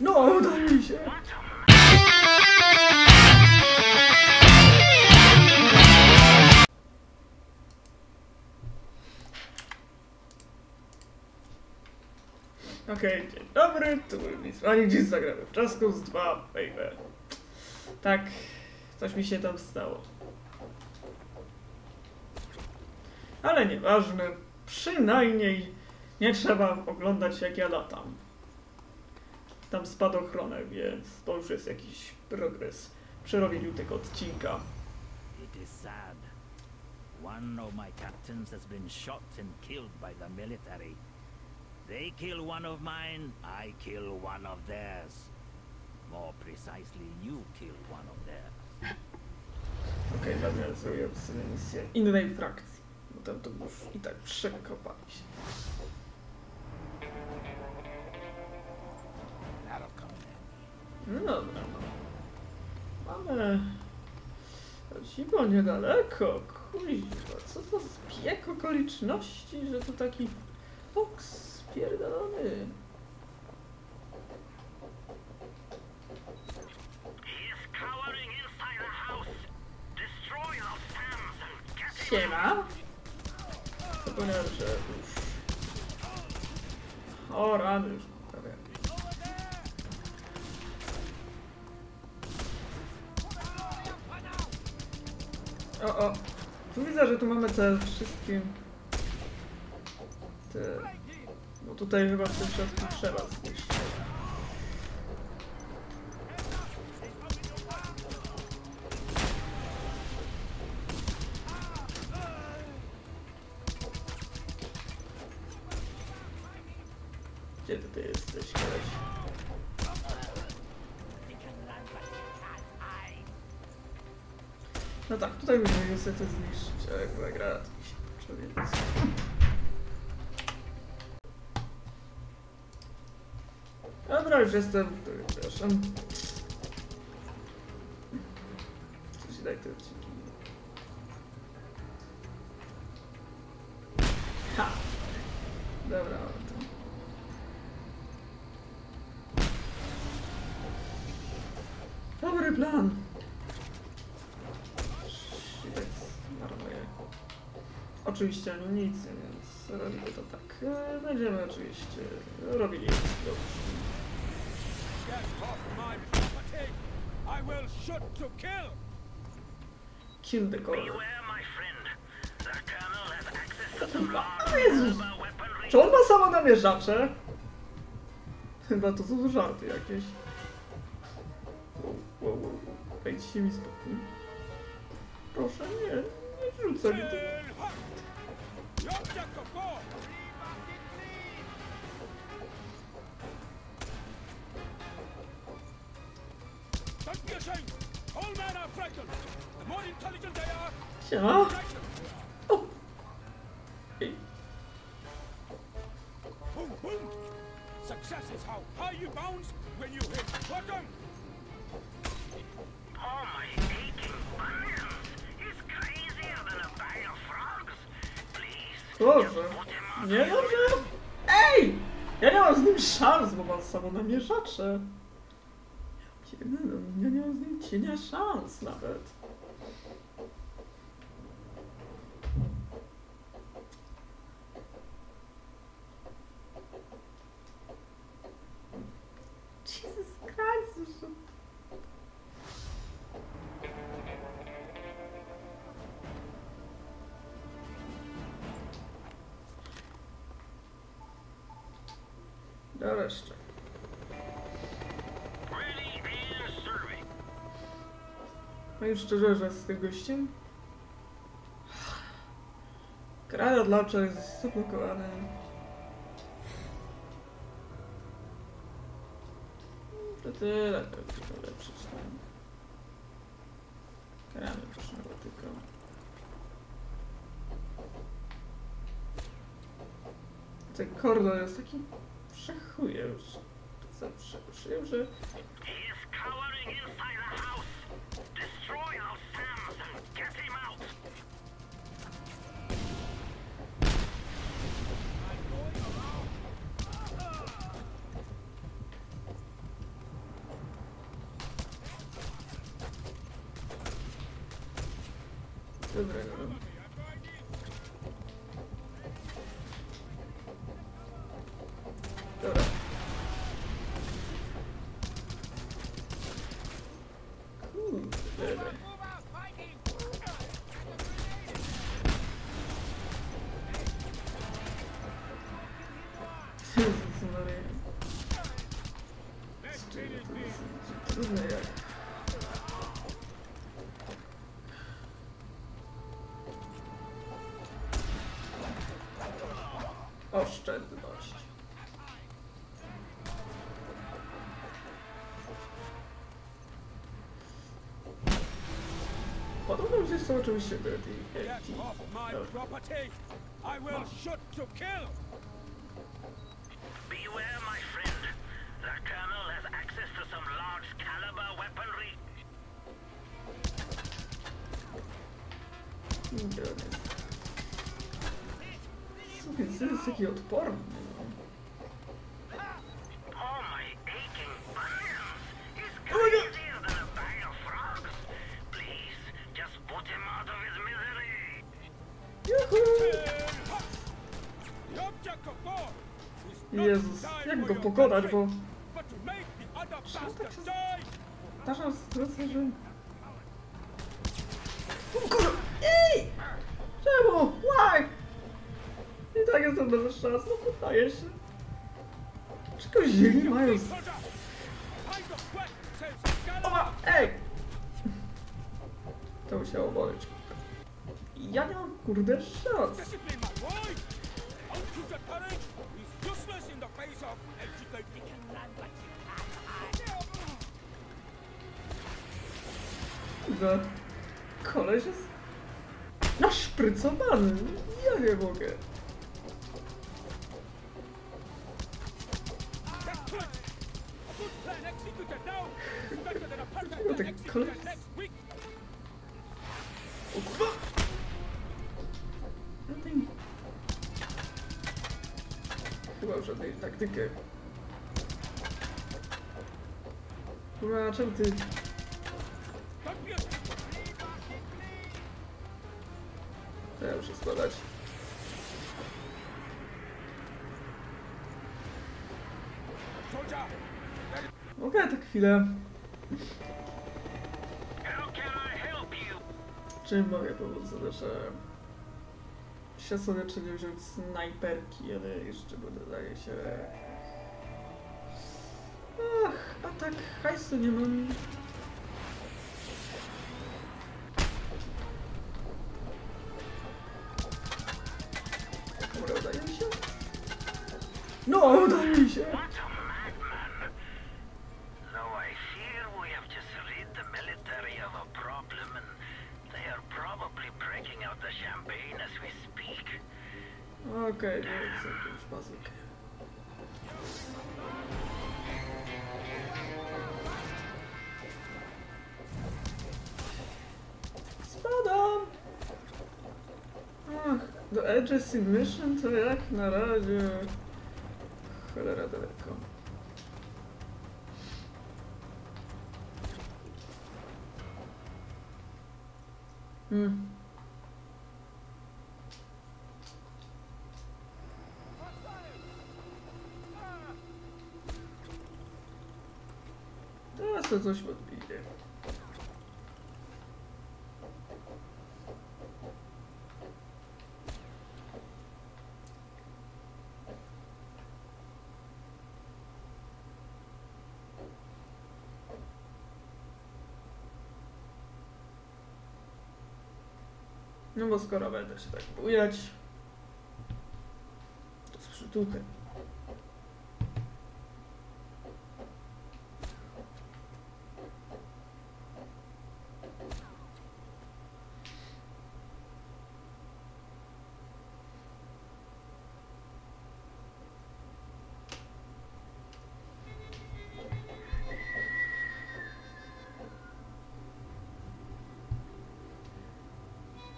No, uda mi się. Okej, dzień dobry, tu był Mismani, dziś zagramy w Traskus 2, baby. Tak, coś mi się tam stało. Ale nieważne, przynajmniej nie trzeba oglądać, jak ja latam. Tam spadochronę, więc to już jest jakiś progres przy robieniu tego odcinka. It is sad. One of my captains has been shot and killed by the military. They kill one of mine, I kill one of theirs. More precisely, you kill one of theirs. Okej, dobra, zrobię misję innej frakcji. Bo tam to już i tak przekopaliśmy. No dobra. Mamy... Dziwo niedaleko, kurwa, co to zbieg okoliczności, że to taki... Fox. Pierdolony. Siema. Zapomniałem, że już... O rany już prawie. O. Tu widzę, że tu mamy te wszystkie... Te... Bo tutaj chyba w tym czasie trzeba zniszczyć. Gdzie ty jesteś, koleś? No tak, tutaj będziemy sobie to zniszczyć, ale chyba gra jakiś człowiek. Dobra, już jestem, przepraszam. Coś daj te odcinki. Ha! Dobra, to. Dobry plan! Szybek zmarnuję. Oczywiście nic, więc robimy to tak. Będziemy oczywiście robili dobrze. Kill the goal. O Jezus! Czy on ma samo namierzacze? Chyba to są żarty jakieś. Wow. Wejdźcie mi spokój. Proszę, nie rzucaj mi tu. Siema. O. Boże, nie dobrze? Ej! Ja nie mam z nim szans, bo mam samo namierzacze. Ja nie mam z nim cienia szans nawet. Jesus Christ! Nareszcie. Powiem szczerze, że z tym gościem kraj od lacza jest zablokowany. To tyle, tylko lepszy stan. Kramy proszę tylko. Ten kordo jest taki przechuję już. Zawsze przyjął, że... dobrego. Dobra. Dobra. Trudne jak. Oszczędność. Podobno gdzieś są oczywiście te hejki. Beware, my friend. The colonel has access to some large caliber weaponry. Słuchaj, co jest taki odporny? All my aching bones is crazier than a bag of frogs. Please, just put him out of his misery. Jezus, jak go pokonać, bo... Czemu tak się zdarza w sytuacji, że... O kurwa! Ej! Czemu? Why? I tak jestem bez szans, no poddaję się. Czego ziemi mają? Oła! Ej! To musiało boleć. Ja nie mam kurde szans. Chyba koleś jest naszprycowany, ja nie mogę. Dlaczego ten koleś? O kurwa! Chyba w żadnej taktyki. Kurwa, czemu ty? Ja muszę składać. Mogę tak chwilę. Czym mogę pomóc? Zależy. Się sobie wziąć snajperki, ale jeszcze bo dodaje się. Ach, a tak hajsu nie mam. Udaje mi się? No, udaje mi się! Okej, nie wiem co to już bazyk. Spadam! Ach, do Edges in Mission to jak na razie... Cholera daleko. Teraz to coś podbije. No bo skoro będę się tak bujać, to z przytułkę.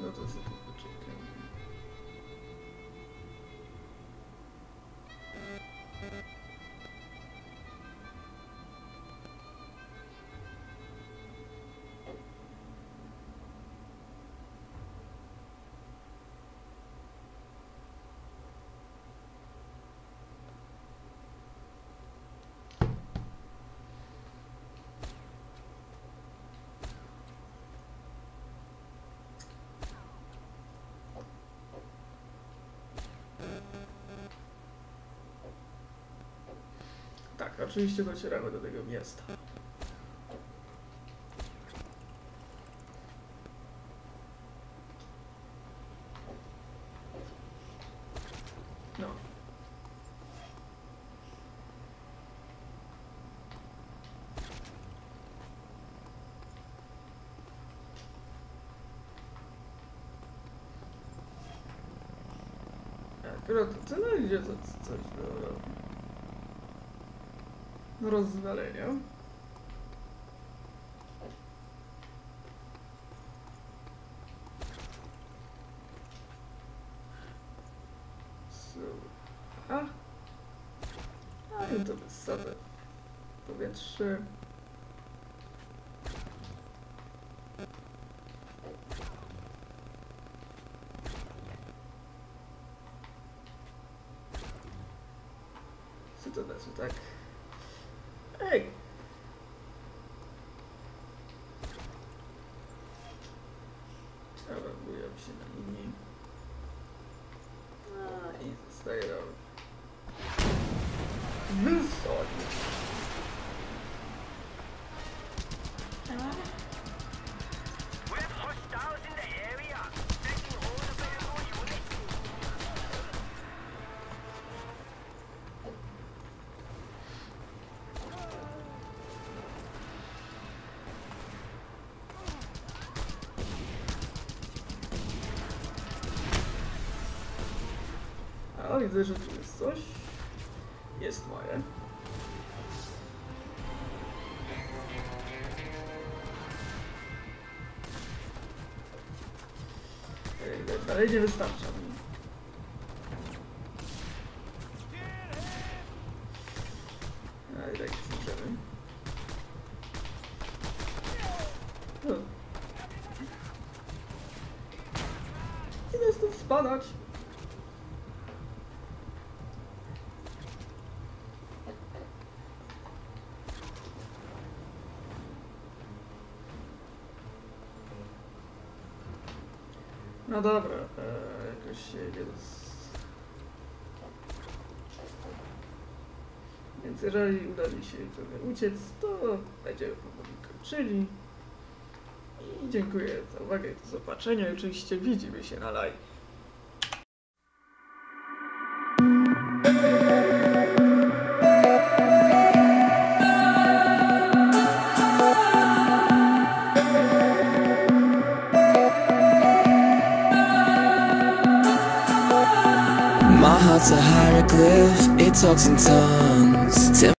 No to sobie poczekam. oczywiście docieramy do tego miasta. To znajdzie coś do rozwalenia. Ale to bez sobie powietrze. Tak. Ej! Dobra, bujam się na linii. A, i zostaje nam wysoki. Widzę, że tu jest coś. Jest moje. Dalej nie wystarcza mi. A i tak zniszczymy. Idę stąd spadać. No dobra, jakoś się więc jeżeli uda mi się trochę uciec, to będziemy powoli kończyli. I dziękuję za uwagę i do zobaczenia. Oczywiście widzimy się na live. My heart's a hieroglyph, it talks in tongues.